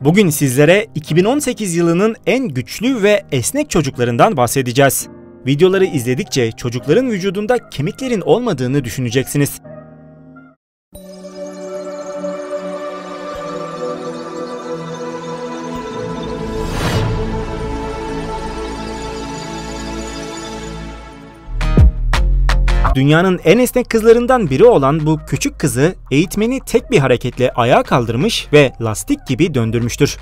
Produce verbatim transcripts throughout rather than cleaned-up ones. Bugün sizlere iki bin on sekiz yılının en güçlü ve esnek çocuklarından bahsedeceğiz. Videoları izledikçe çocukların vücudunda kemiklerin olmadığını düşüneceksiniz. Dünyanın en esnek kızlarından biri olan bu küçük kızı eğitmeni tek bir hareketle ayağa kaldırmış ve lastik gibi döndürmüştür.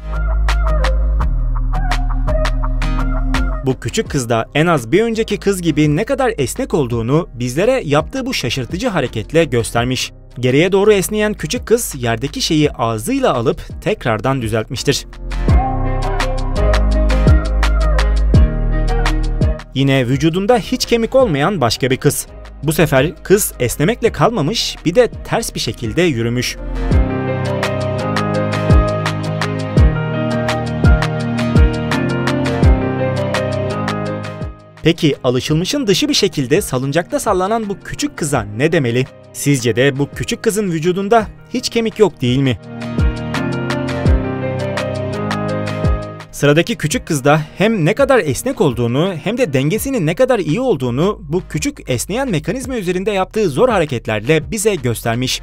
Bu küçük kız da en az bir önceki kız gibi ne kadar esnek olduğunu bizlere yaptığı bu şaşırtıcı hareketle göstermiş. Geriye doğru esneyen küçük kız yerdeki şeyi ağzıyla alıp tekrardan düzeltmiştir. Yine vücudunda hiç kemik olmayan başka bir kız. Bu sefer kız esnemekle kalmamış, bir de ters bir şekilde yürümüş. Peki alışılmışın dışı bir şekilde salıncakta sallanan bu küçük kıza ne demeli? Sizce de bu küçük kızın vücudunda hiç kemik yok değil mi? Sıradaki küçük kızda hem ne kadar esnek olduğunu hem de dengesinin ne kadar iyi olduğunu bu küçük esneyen mekanizma üzerinde yaptığı zor hareketlerle bize göstermiş.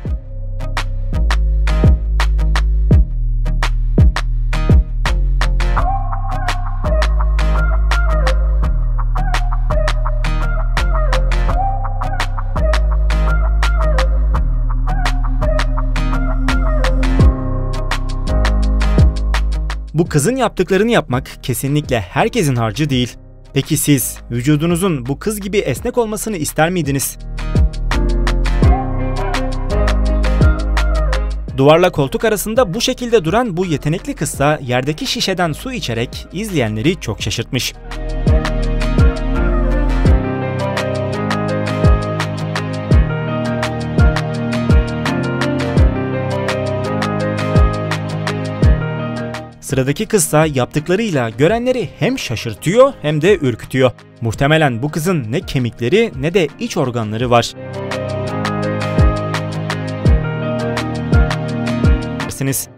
Bu kızın yaptıklarını yapmak kesinlikle herkesin harcı değil. Peki siz vücudunuzun bu kız gibi esnek olmasını ister miydiniz? Duvarla koltuk arasında bu şekilde duran bu yetenekli kızsa yerdeki şişeden su içerek izleyenleri çok şaşırtmış. Sıradaki kızsa yaptıklarıyla görenleri hem şaşırtıyor hem de ürkütüyor. Muhtemelen bu kızın ne kemikleri ne de iç organları var. Dersiniz.